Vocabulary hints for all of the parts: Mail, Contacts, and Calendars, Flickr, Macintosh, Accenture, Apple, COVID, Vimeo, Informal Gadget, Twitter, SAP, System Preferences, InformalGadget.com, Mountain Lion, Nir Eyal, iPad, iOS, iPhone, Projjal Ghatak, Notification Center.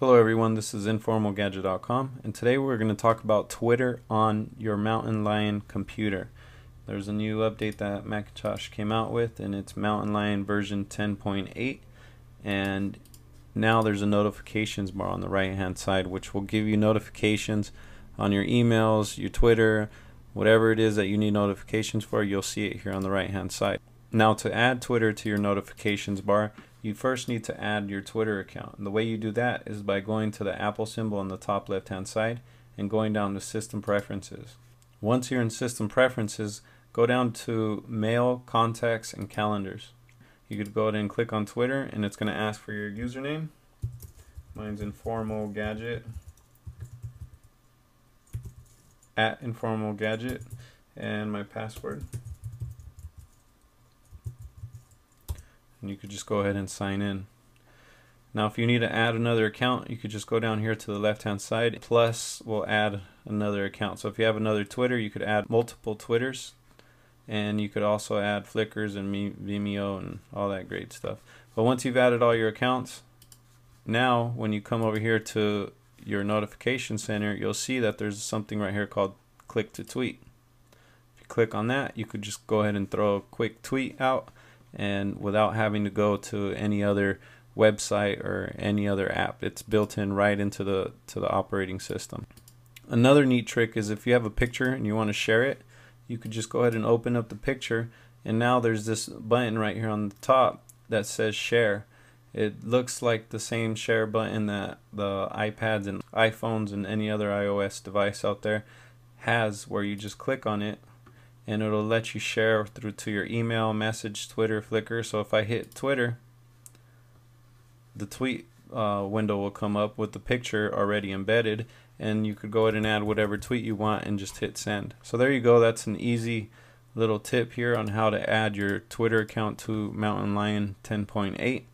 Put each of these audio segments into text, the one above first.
Hello everyone, this is InformalGadget.com, and today we're going to talk about Twitter on your Mountain Lion computer. There's a new update that Macintosh came out with, and it's Mountain Lion version 10.8, and now there's a notifications bar on the right hand side which will give you notifications on your emails, your Twitter, whatever it is that you need notifications for. You'll see it here on the right hand side. Now, to add Twitter to your notifications bar, you first need to add your Twitter account. And the way you do that is by going to the Apple symbol on the top left hand side and going down to System Preferences. Once you're in System Preferences, go down to Mail, Contacts, and Calendars. You could go ahead and click on Twitter, and it's going to ask for your username. Mine's InformalGadget, @InformalGadget, and my password. And you could just go ahead and sign in. Now, if you need to add another account, you could just go down here to the left hand side, plus we'll add another account. So if you have another Twitter, you could add multiple Twitters, and you could also add Flickrs and Vimeo and all that great stuff. But once you've added all your accounts, now when you come over here to your notification center, you'll see that there's something right here called click to tweet. If you click on that, you could just go ahead and throw a quick tweet out, and without having to go to any other website or any other app. It's built in right into the operating system. Another neat trick is if you have a picture and you want to share it, you could just go ahead and open up the picture, and now there's this button right here on the top that says share. It looks like the same share button that the iPads and iPhones and any other iOS device out there has, where you just click on it and it'll let you share through to your email, message, Twitter, Flickr. So if I hit Twitter, the tweet window will come up with the picture already embedded, and you could go ahead and add whatever tweet you want and just hit send. So there you go. That's an easy little tip here on how to add your Twitter account to Mountain Lion 10.8.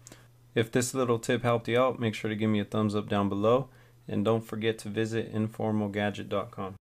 If this little tip helped you out, make sure to give me a thumbs up down below, and don't forget to visit InformalGadget.com.